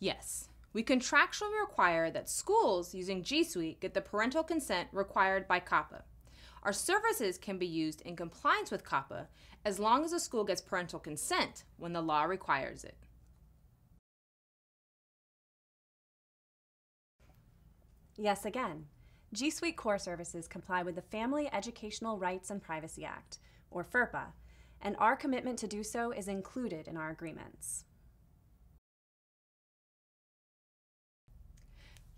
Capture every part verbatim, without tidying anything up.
Yes, we contractually require that schools using G Suite get the parental consent required by COPPA. Our services can be used in compliance with COPPA as long as a school gets parental consent when the law requires it. Yes, again, G Suite core services comply with the Family Educational Rights and Privacy Act, or FERPA, and our commitment to do so is included in our agreements.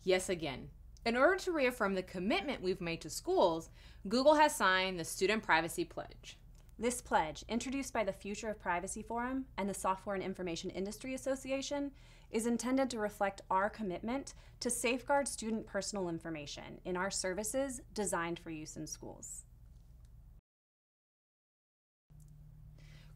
Yes, again. In order to reaffirm the commitment we've made to schools, Google has signed the Student Privacy Pledge. This pledge, introduced by the Future of Privacy Forum and the Software and Information Industry Association, is intended to reflect our commitment to safeguard student personal information in our services designed for use in schools.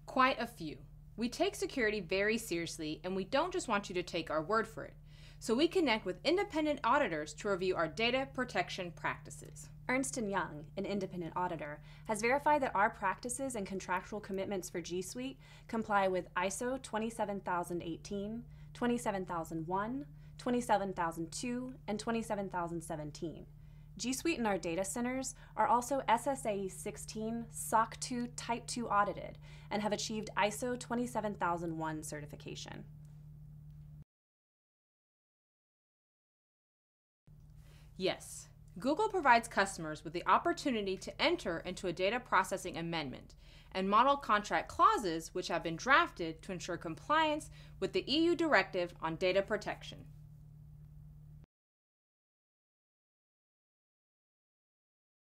Quite a few. We take security very seriously, and we don't just want you to take our word for it. So we connect with independent auditors to review our data protection practices. Ernst and Young, an independent auditor, has verified that our practices and contractual commitments for G Suite comply with ISO twenty-seven thousand eighteen, twenty-seven thousand one, twenty-seven thousand two, and twenty-seven thousand seventeen. G Suite and our data centers are also S S A E sixteen, SOC two, Type two audited, and have achieved ISO twenty-seven thousand one certification. Yes, Google provides customers with the opportunity to enter into a data processing amendment and model contract clauses which have been drafted to ensure compliance with the E U Directive on Data Protection.